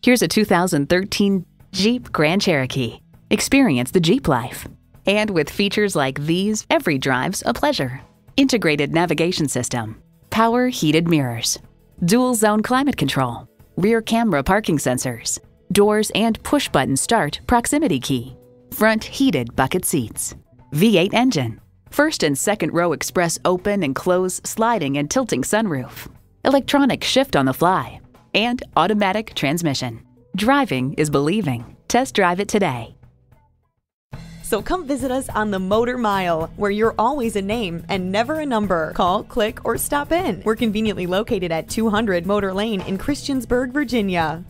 Here's a 2013 Jeep Grand Cherokee. Experience the Jeep life. And with features like these, every drive's a pleasure. Integrated navigation system, power heated mirrors, dual zone climate control, rear camera parking sensors, doors and push button start proximity key, front heated bucket seats, V8 engine, first and second row express open and close sliding and tilting sunroof, electronic shift on the fly, and automatic transmission. Driving is believing. Test drive it today. So come visit us on the Motor Mile, where you're always a name and never a number. Call, click, or stop in. We're conveniently located at 200 Motor Lane in Christiansburg, Virginia.